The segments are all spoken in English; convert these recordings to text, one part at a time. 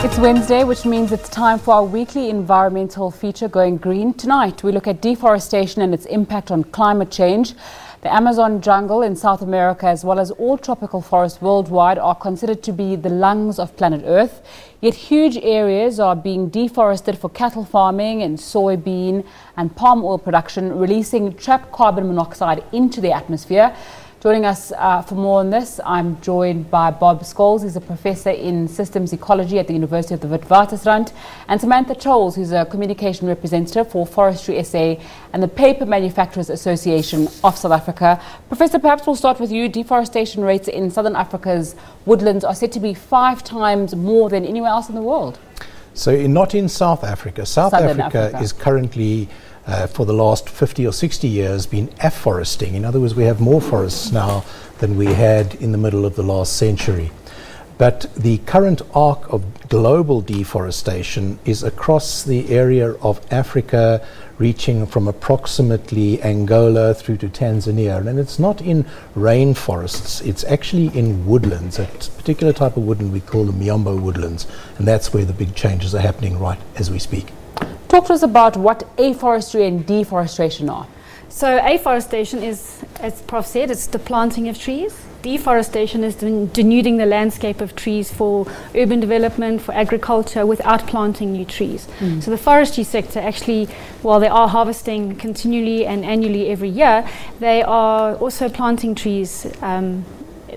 It's Wednesday, which means it's time for our weekly environmental feature, Going Green. Tonight, we look at deforestation and its impact on climate change. The Amazon jungle in South America, as well as all tropical forests worldwide, are considered to be the lungs of planet Earth. Yet huge areas are being deforested for cattle farming and soybean and palm oil production, releasing trapped carbon monoxide into the atmosphere. Joining us for more on this, I'm joined by Bob Scholes. He's a professor in systems ecology at the University of the Witwatersrand, and Samantha Choles, who's a communication representative for Forestry SA and the Paper Manufacturers Association of South Africa. Professor, perhaps we'll start with you. Deforestation rates in Southern Africa's woodlands are said to be 5 times more than anywhere else in the world. So not in South Africa. South Africa is currently for the last 50 or 60 years been afforesting. In other words, we have more forests now than we had in the middle of the last century. But the current arc of global deforestation is across the area of Africa, reaching from approximately Angola through to Tanzania. And it's not in rainforests, it's actually in woodlands, a particular type of woodland we call the Miombo woodlands. And that's where the big changes are happening right as we speak. Talk to us about what afforestry and deforestation are. So afforestation is, as Prof said, it's the planting of trees. Deforestation is denuding the landscape of trees for urban development, for agriculture, without planting new trees. So the forestry sector actually, while they are harvesting continually and annually every year, they are also planting trees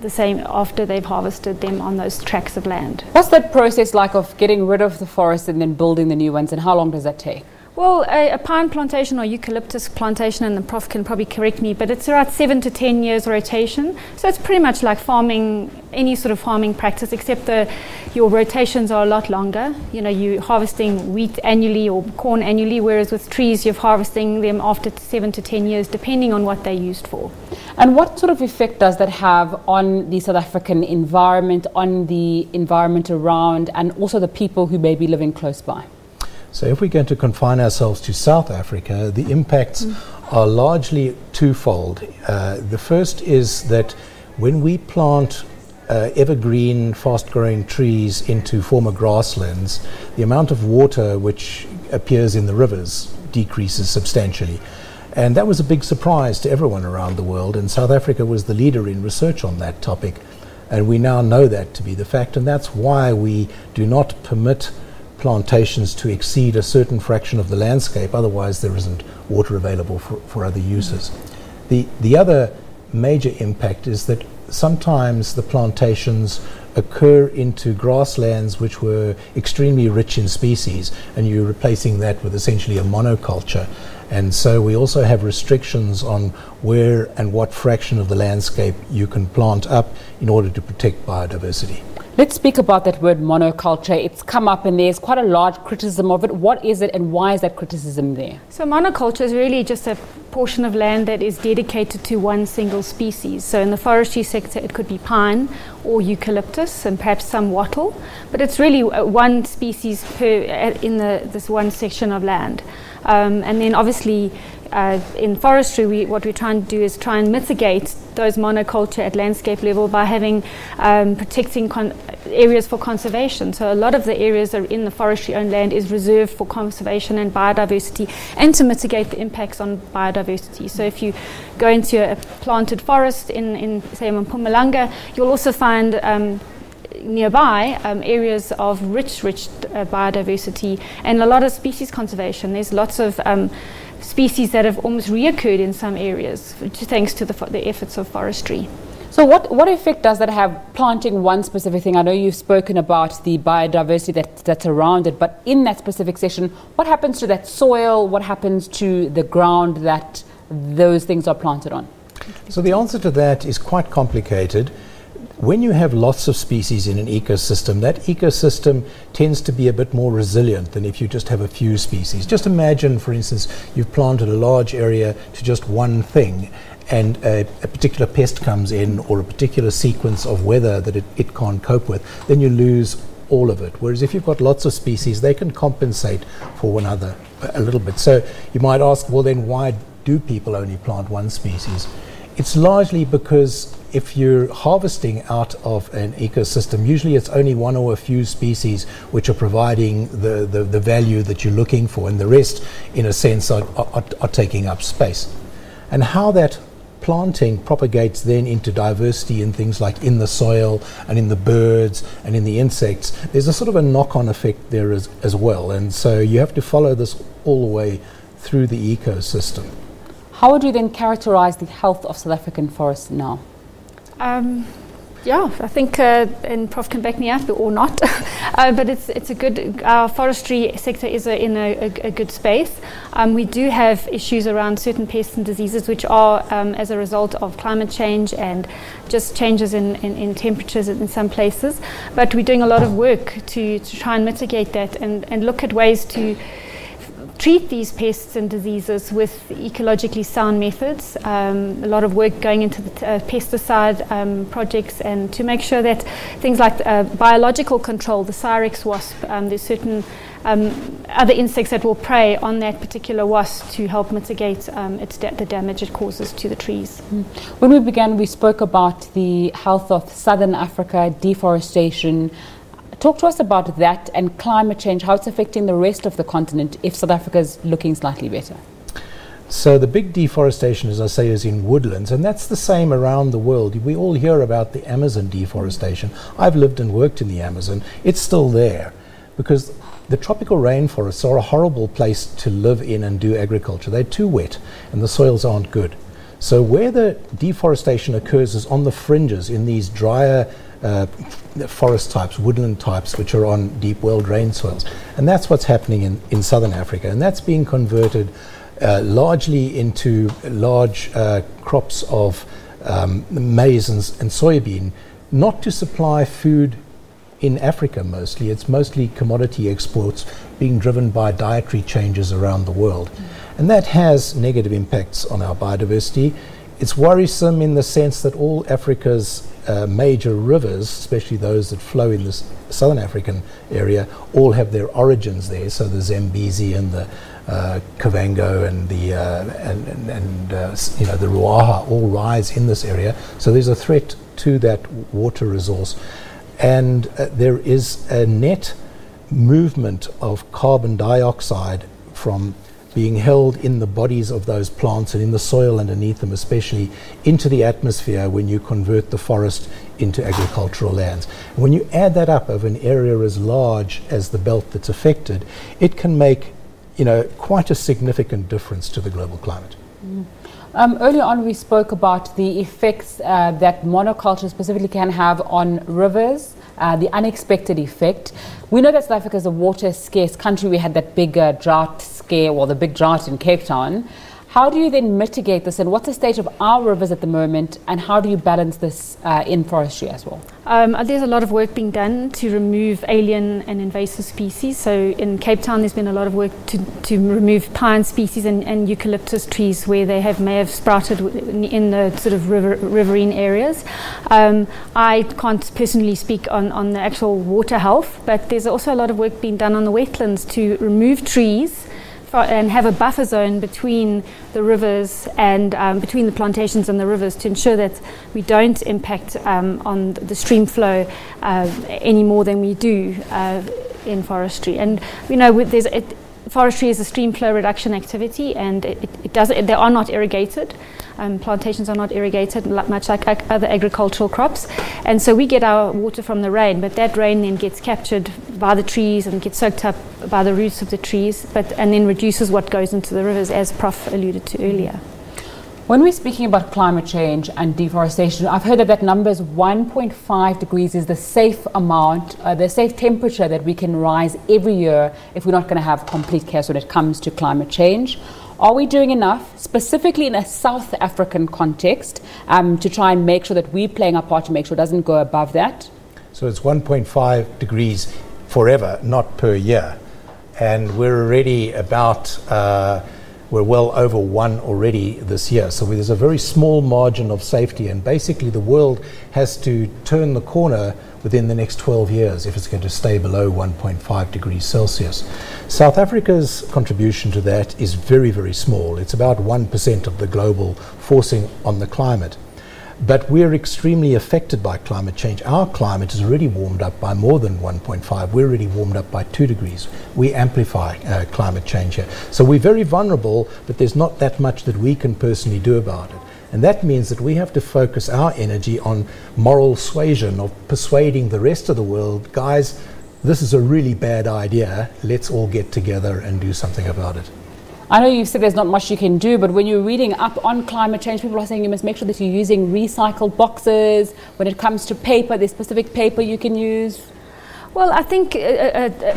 the same after they've harvested them on those tracts of land. What's that process like of getting rid of the forest and then building the new ones, and how long does that take? Well, a pine plantation or eucalyptus plantation, and the Prof can probably correct me, but it's around 7 to 10 years rotation. So it's pretty much like farming, any sort of farming practice, except your rotations are a lot longer. You know, you're harvesting wheat annually or corn annually, whereas with trees you're harvesting them after 7 to 10 years, depending on what they're used for. And what sort of effect does that have on the South African environment, on the environment around, and also the people who may be living close by? So if we're going to confine ourselves to South Africa, the impacts are largely twofold. The first is that when we plant evergreen, fast-growing trees into former grasslands, the amount of water which appears in the rivers decreases substantially. And that was a big surprise to everyone around the world, and South Africa was the leader in research on that topic. And we now know that to be the fact, and that's why we do not permit plantations to exceed a certain fraction of the landscape, otherwise there isn't water available for other uses. The other major impact is that sometimes the plantations occur into grasslands which were extremely rich in species, and you're replacing that with essentially a monoculture. And so we also have restrictions on where and what fraction of the landscape you can plant up in order to protect biodiversity. Let's speak about that word monoculture. It's come up and there's quite a large criticism of it. What is it and why is that criticism there? So monoculture is really just a portion of land that is dedicated to one single species. So in the forestry sector it could be pine or eucalyptus and perhaps some wattle, but it's really one species in this one section of land. And then obviously in forestry, what we're trying to do is try and mitigate those monoculture at landscape level by having protecting areas for conservation. So a lot of the areas that are in the forestry owned land is reserved for conservation and biodiversity, and to mitigate the impacts on biodiversity. So if you go into a planted forest in say Mpumalanga, you'll also find nearby areas of rich biodiversity and a lot of species conservation. There's lots of species that have almost reoccurred in some areas thanks to the efforts of forestry. So what effect does that have, planting one specific thing? I know you've spoken about the biodiversity that's around it, but in that specific section, what happens to that soil? What happens to the ground that those things are planted on? So the answer to that is quite complicated. When you have lots of species in an ecosystem, that ecosystem tends to be a bit more resilient than if you just have a few species. Just imagine, for instance, you've planted a large area to just one thing, and a particular pest comes in or a particular sequence of weather that it can't cope with, then you lose all of it. Whereas if you've got lots of species, they can compensate for one another a little bit. So you might ask, well then why do people only plant one species? It's largely because if you're harvesting out of an ecosystem, usually it's only one or a few species which are providing the value that you're looking for, and the rest, in a sense, are taking up space. And how that planting propagates then into diversity in things like in the soil and in the birds and in the insects, there's a sort of a knock-on effect there as well, and so you have to follow this all the way through the ecosystem. How would you then characterize the health of South African forests now? Yeah, I think, and Prof can back me up or not, but it's a good, our forestry sector is in a good space. We do have issues around certain pests and diseases which are as a result of climate change and just changes in temperatures in some places. But we're doing a lot of work to try and mitigate that and look at ways to treat these pests and diseases with ecologically sound methods. A lot of work going into the pesticide projects, and to make sure that things like biological control, the Cyrex wasp, there's certain other insects that will prey on that particular wasp to help mitigate the damage it causes to the trees. Mm. When we began, we spoke about the health of southern Africa, deforestation. Talk to us about that and climate change, how it's affecting the rest of the continent if South Africa is looking slightly better. So the big deforestation, as I say, is in woodlands, and that's the same around the world. We all hear about the Amazon deforestation. I've lived and worked in the Amazon. It's still there because the tropical rainforests are a horrible place to live in and do agriculture. They're too wet and the soils aren't good. So where the deforestation occurs is on the fringes in these drier forest types, woodland types, which are on deep well drained soils. And that's what's happening in southern Africa, and that's being converted largely into large crops of maize and soybean, not to supply food in Africa mostly. It's mostly commodity exports being driven by dietary changes around the world. Mm. And that has negative impacts on our biodiversity. It's worrisome in the sense that all Africa's major rivers, especially those that flow in this southern African area, all have their origins there. So the Zambezi and the Kavango and the you know, the Ruaha all rise in this area. So there's a threat to that water resource, and there is a net movement of carbon dioxide from being held in the bodies of those plants and in the soil underneath them especially, into the atmosphere when you convert the forest into agricultural lands. And when you add that up of an area as large as the belt that's affected, it can make, you know, quite a significant difference to the global climate. Mm. Earlier on we spoke about the effects that monoculture specifically can have on rivers, the unexpected effect. We know that South Africa is a water scarce country. We had that big drought scare, or the big drought in Cape Town. How do you then mitigate this, and what's the state of our rivers at the moment, and how do you balance this in forestry as well? There's a lot of work being done to remove alien and invasive species. So in Cape Town there's been a lot of work to remove pine species and eucalyptus trees where they may have sprouted in the sort of riverine areas. I can't personally speak on the actual water health, but there's also a lot of work being done on the wetlands to remove trees and have a buffer zone between the rivers and between the plantations and the rivers to ensure that we don't impact on the stream flow any more than we do in forestry. And you know, forestry is a stream flow reduction activity, and they are not irrigated. Plantations are not irrigated, much like other agricultural crops, and so we get our water from the rain, but that rain then gets captured by the trees and gets soaked up by the roots of the trees, and then reduces what goes into the rivers, as Prof alluded to earlier. When we're speaking about climate change and deforestation, I've heard that number is 1.5 degrees is the safe amount, the safe temperature that we can rise every year if we're not going to have complete chaos when it comes to climate change. Are we doing enough, specifically in a South African context, to try and make sure that we're playing our part to make sure it doesn't go above that? So it's 1.5 degrees forever, not per year. And we're already about, we're well over one already this year. So there's a very small margin of safety, and basically the world has to turn the corner within the next 12 years if it's going to stay below 1.5 degrees Celsius. South Africa's contribution to that is very, very small. It's about 1% of the global forcing on the climate. But we're extremely affected by climate change. Our climate is already warmed up by more than 1.5. We're already warmed up by 2 degrees. We amplify climate change here. So we're very vulnerable, but there's not that much that we can personally do about it. And that means that we have to focus our energy on moral suasion, of persuading the rest of the world, guys, this is a really bad idea. Let's all get together and do something about it. I know you said there's not much you can do, but when you're reading up on climate change, people are saying you must make sure that you're using recycled boxes. When it comes to paper, there's specific paper you can use. Well, I think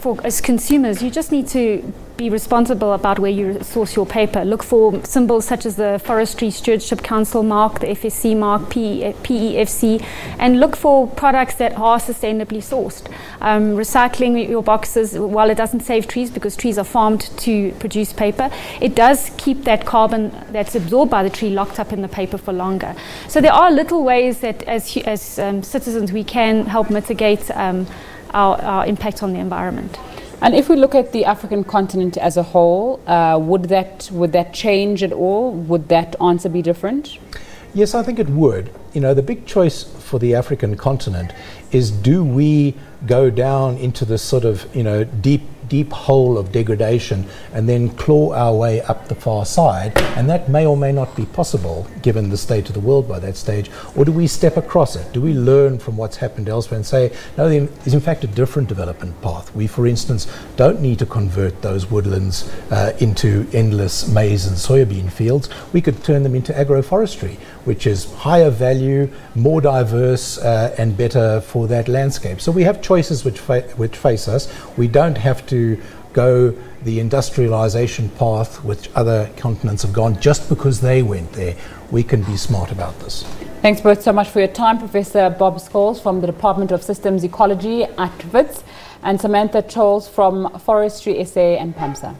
for as consumers, you just need to be responsible about where you source your paper. Look for symbols such as the Forestry Stewardship Council mark, the FSC mark, PEFC, and look for products that are sustainably sourced. Recycling your boxes, while it doesn't save trees because trees are farmed to produce paper, it does keep that carbon that's absorbed by the tree locked up in the paper for longer. So there are little ways that as citizens we can help mitigate our impact on the environment. And if we look at the African continent as a whole, would that change at all? Would that answer be different? Yes, I think it would. You know, the big choice for the African continent is, do we go down into this sort of, you know, deep hole of degradation and then claw our way up the far side, and that may or may not be possible given the state of the world by that stage, or do we step across it? Do we learn from what's happened elsewhere and say, no, there is in fact a different development path. We, for instance, don't need to convert those woodlands into endless maize and soybean fields. We could turn them into agroforestry, which is higher value, more diverse, and better for that landscape. So we have choices which face us. We don't have to go the industrialization path which other continents have gone just because they went there. We can be smart about this. Thanks both so much for your time, Professor Bob Scholes from the Department of Systems Ecology at WITS, and Samantha Choles from Forestry SA and PAMSA.